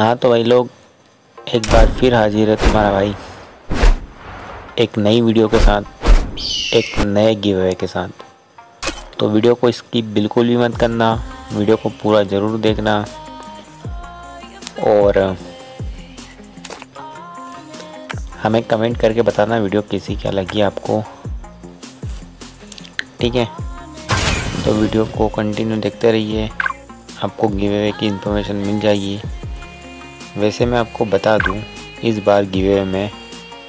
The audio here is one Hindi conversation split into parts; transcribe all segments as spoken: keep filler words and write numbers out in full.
हाँ तो भाई लोग, एक बार फिर हाजिर है तुम्हारा भाई एक नई वीडियो के साथ, एक नए गिव अवे के साथ। तो वीडियो को स्किप बिल्कुल भी मत करना, वीडियो को पूरा ज़रूर देखना। और हमें कमेंट करके बताना वीडियो किसी क्या लगी आपको, ठीक है। तो वीडियो को कंटिन्यू देखते रहिए, आपको गिव अवे की इन्फॉर्मेशन मिल जाएगी। वैसे मैं आपको बता दूं, इस बार गिव अवे में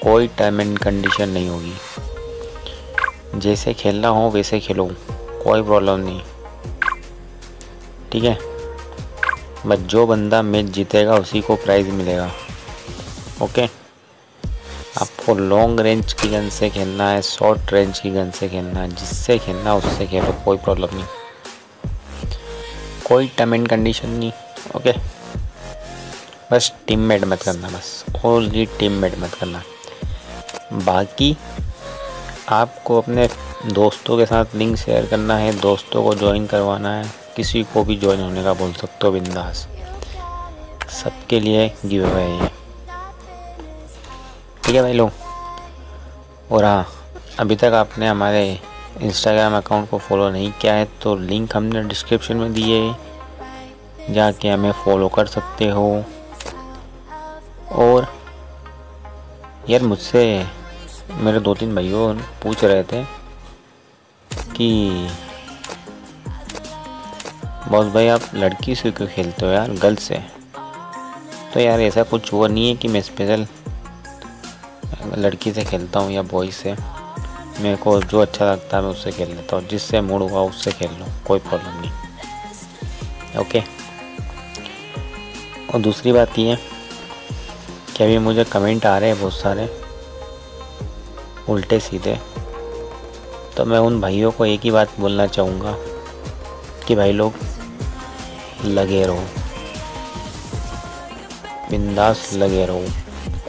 कोई टाइम एंड कंडीशन नहीं होगी, जैसे खेलना हो वैसे खेलो, कोई प्रॉब्लम नहीं, ठीक है। बस जो बंदा मैच जीतेगा उसी को प्राइज़ मिलेगा, ओके। आपको लॉन्ग रेंज की गन से खेलना है, शॉर्ट रेंज की गन से खेलना है, जिससे खेलना उससे खेलो, कोई प्रॉब्लम नहीं, कोई टर्म एंड कंडीशन नहीं, ओके। बस टीममेट मत करना, बस ओनली टीममेट मत करना। बाकी आपको अपने दोस्तों के साथ लिंक शेयर करना है, दोस्तों को ज्वाइन करवाना है, किसी को भी ज्वाइन होने का बोल सकते हो बिंदास, सबके लिए गिव अवे है, ठीक है भाई लोग। और हाँ, अभी तक आपने हमारे इंस्टाग्राम अकाउंट को फॉलो नहीं किया है तो लिंक हमने डिस्क्रिप्शन में दी है, जाके हमें फॉलो कर सकते हो। और यार मुझसे मेरे दो तीन भाइयों पूछ रहे थे कि बॉस भाई आप लड़की से क्यों खेलते हो यार, गर्ल्स से? तो यार ऐसा कुछ हुआ नहीं है कि मैं स्पेशल लड़की से खेलता हूँ या बॉय से, मेरे को जो अच्छा लगता है मैं उससे खेल लेता हूँ, जिससे मूड हुआ उससे खेल लूँ, कोई प्रॉब्लम नहीं, ओके। और दूसरी बात ये कि अभी मुझे कमेंट आ रहे हैं बहुत सारे उल्टे सीधे, तो मैं उन भाइयों को एक ही बात बोलना चाहूँगा कि भाई लोग लगे रहो, बिंदास लगे रहो,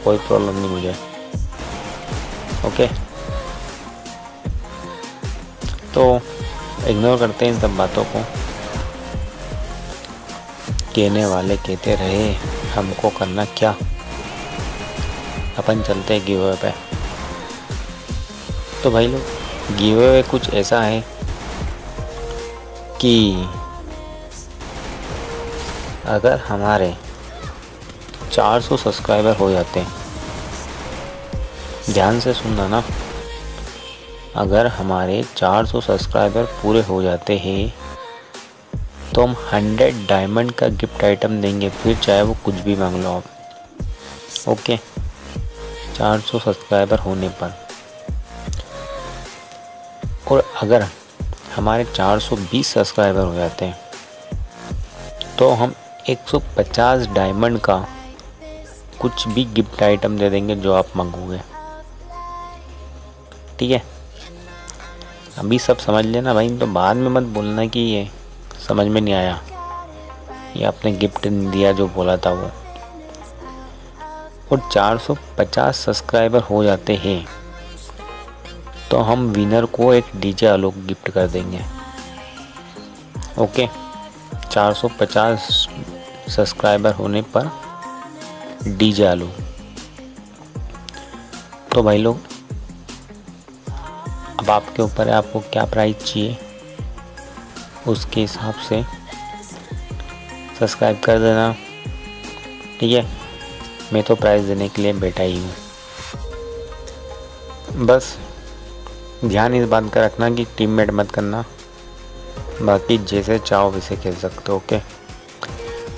कोई प्रॉब्लम नहीं मुझे, ओके। तो इग्नोर करते हैं इन सब बातों को, कहने वाले कहते रहे, हमको करना क्या, अपन चलते हैं गिव अवे पे। तो भाई लोग गिव अवे कुछ ऐसा है कि अगर हमारे चार सौ सब्सक्राइबर हो जाते हैं, ध्यान से सुनना ना, अगर हमारे चार सौ सब्सक्राइबर पूरे हो जाते हैं तो हम सौ डायमंड का गिफ्ट आइटम देंगे, फिर चाहे वो कुछ भी मांग लो आप, ओके। चार सौ सब्सक्राइबर होने पर। और अगर हमारे चार सौ बीस सब्सक्राइबर हो जाते हैं तो हम एक सौ पचास डायमंड का कुछ भी गिफ्ट आइटम दे देंगे जो आप मांगोगे, ठीक है। अभी सब समझ लेना भाई, तो बाद में मत बोलना कि ये समझ में नहीं आया, ये आपने गिफ्ट नहीं दिया जो बोला था वो। और चार सौ पचास सब्सक्राइबर हो जाते हैं तो हम विनर को एक डीजे आलोक गिफ्ट कर देंगे, ओके। चार सौ पचास सब्सक्राइबर होने पर डीजे आलोक। तो भाई लोग अब आपके ऊपर है आपको क्या प्राइस चाहिए, उसके हिसाब से सब्सक्राइब कर देना, ठीक है। मैं तो प्राइस देने के लिए बैठा ही हूँ, बस ध्यान इस बात का रखना कि टीममेट मत करना, बाकी जैसे चाहो वैसे खेल सकते हो, ओके।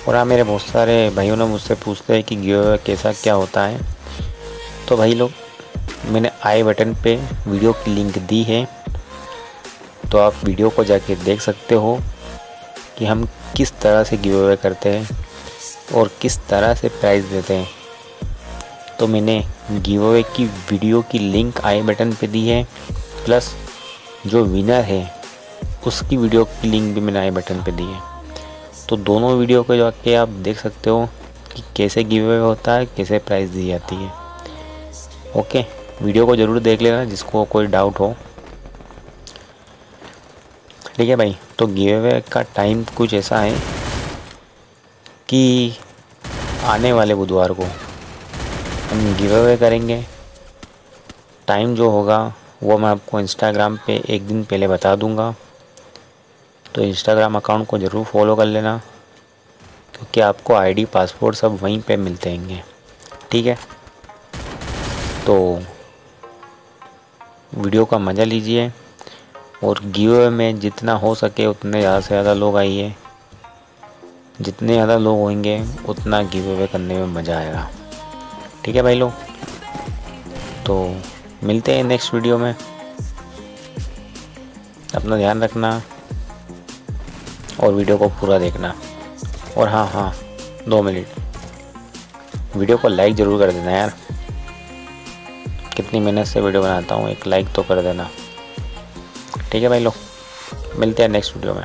और हाँ, मेरे बहुत सारे भाइयों ने मुझसे पूछते हैं कि गिव अवे कैसा क्या होता है, तो भाई लोग मैंने आई बटन पे वीडियो की लिंक दी है, तो आप वीडियो को जाके देख सकते हो कि हम किस तरह से गिव अवे करते हैं और किस तरह से प्राइज़ देते हैं। तो मैंने गिव अवे की वीडियो की लिंक आई बटन पे दी है, प्लस जो विनर है उसकी वीडियो की लिंक भी मैंने आई बटन पे दी है। तो दोनों वीडियो को जाके आप देख सकते हो कि कैसे गिव अवे होता है, कैसे प्राइज़ दी जाती है, ओके। वीडियो को ज़रूर देख लेना जिसको कोई डाउट हो, ठीक है भाई। तो गिव अवे का टाइम कुछ ऐसा है कि आने वाले बुधवार को हम गिव अवे करेंगे। टाइम जो होगा वो मैं आपको इंस्टाग्राम पे एक दिन पहले बता दूंगा, तो इंस्टाग्राम अकाउंट को ज़रूर फॉलो कर लेना, क्योंकि आपको आईडी पासपोर्ट सब वहीं पे मिलते हैंगे। ठीक है, तो वीडियो का मज़ा लीजिए और गिव अवे में जितना हो सके उतने ज़्यादा से ज़्यादा लोग आइए। जितने ज़्यादा लोग होंगे उतना गिव अवे करने में मज़ा आएगा। ठीक है भाई लोग, तो मिलते हैं नेक्स्ट वीडियो में। अपना ध्यान रखना और वीडियो को पूरा देखना, और हाँ हाँ दो मिनट वीडियो को लाइक ज़रूर कर देना यार। कितनी मेहनत से वीडियो बनाता हूँ, एक लाइक तो कर देना। ठीक है भाई लोग, मिलते हैं नेक्स्ट वीडियो में।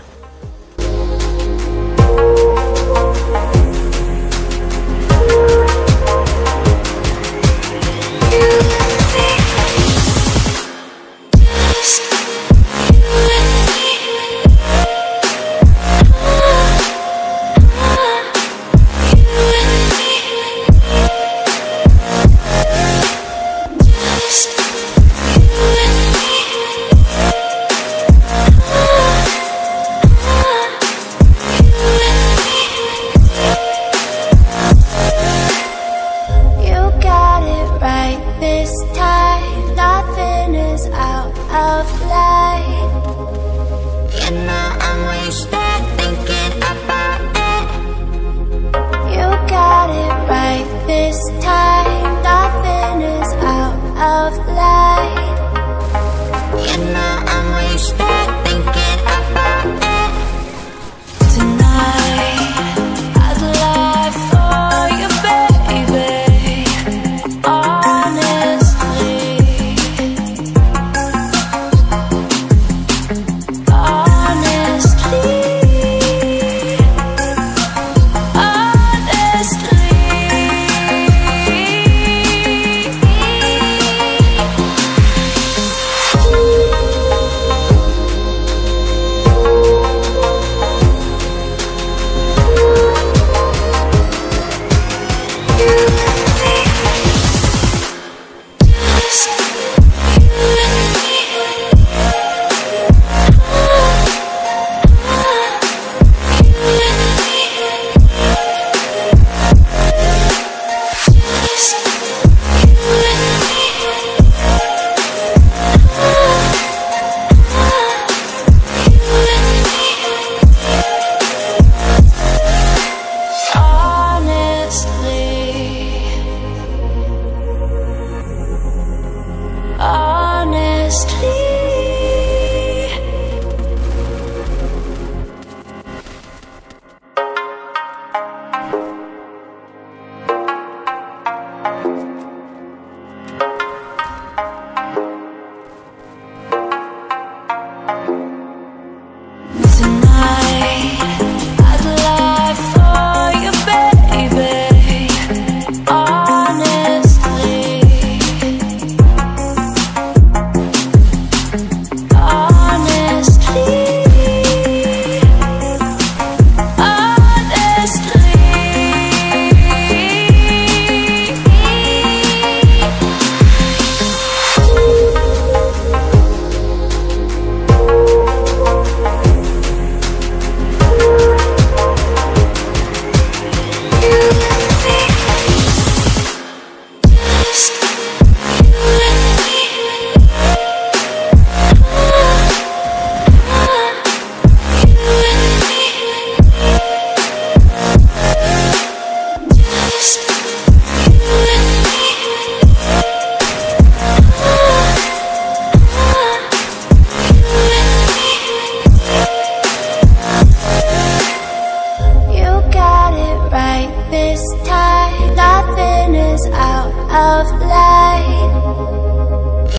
Of